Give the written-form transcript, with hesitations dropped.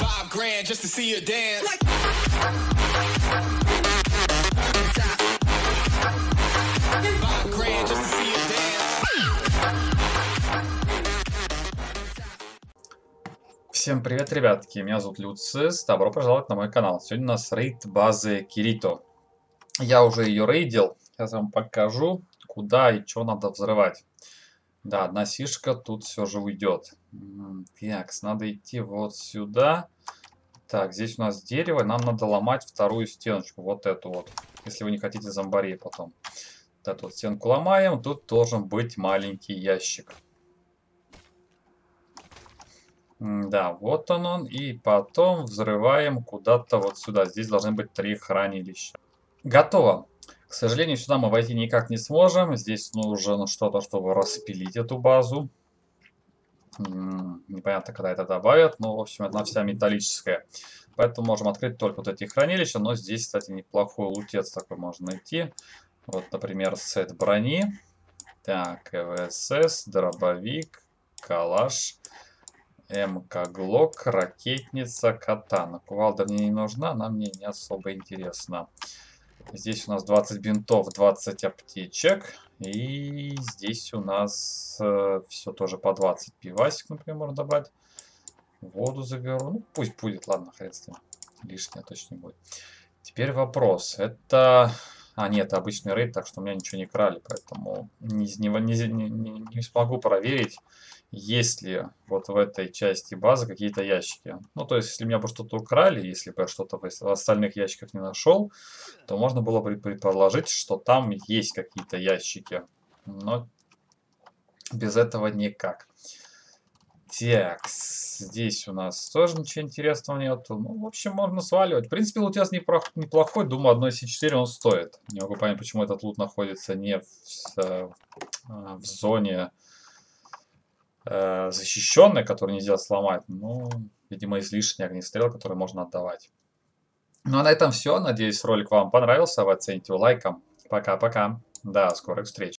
5 grand just to see you dance. Всем привет, ребятки, меня зовут Люцис, добро пожаловать на мой канал. Сегодня у нас рейд базы Kirito. Я уже ее рейдил, сейчас вам покажу, куда и что надо взрывать. Да, одна сишка тут все же уйдет. Так, надо идти вот сюда. Так, здесь у нас дерево, нам надо ломать вторую стеночку, вот эту вот. Если вы не хотите зомбарей потом. Вот эту вот стенку ломаем, тут должен быть маленький ящик. Да, вот он, и потом взрываем куда-то вот сюда. Здесь должны быть 3 хранилища. Готово. К сожалению, сюда мы войти никак не сможем. Здесь нужно что-то, чтобы распилить эту базу. Непонятно, когда это добавят, но, в общем, она вся металлическая. Поэтому можем открыть только вот эти хранилища. Но здесь, кстати, неплохой лутец такой можно найти. Вот, например, сет брони. Так, ЭВСС, дробовик, калаш, МК Глок, ракетница, катана. Кувалда мне не нужна, она мне не особо интересна. Здесь у нас 20 бинтов, 20 аптечек. И здесь у нас все тоже по 20. Пивасик, например, можно добавить. Воду заберу. Ну, пусть будет, ладно, хрен с ним. Лишнее точно не будет. Теперь вопрос. Это... А, нет, обычный рейд, так что у меня ничего не крали. Поэтому не смогу проверить, есть ли вот в этой части базы какие-то ящики. Ну, то есть, если меня бы что-то украли, если бы я что-то в остальных ящиках не нашел, то можно было бы предположить, что там есть какие-то ящики. Но без этого никак. Так, здесь у нас тоже ничего интересного нету. Ну, в общем, можно сваливать. В принципе, лут сейчас неплохой. Думаю, 1,4 он стоит. Не могу понять, почему этот лут находится не в зоне защищенной, которую нельзя сломать. Ну, видимо, излишний огнестрел, который можно отдавать. Ну, а на этом все. Надеюсь, ролик вам понравился. Вы оцените его лайком. Пока-пока. До скорых встреч.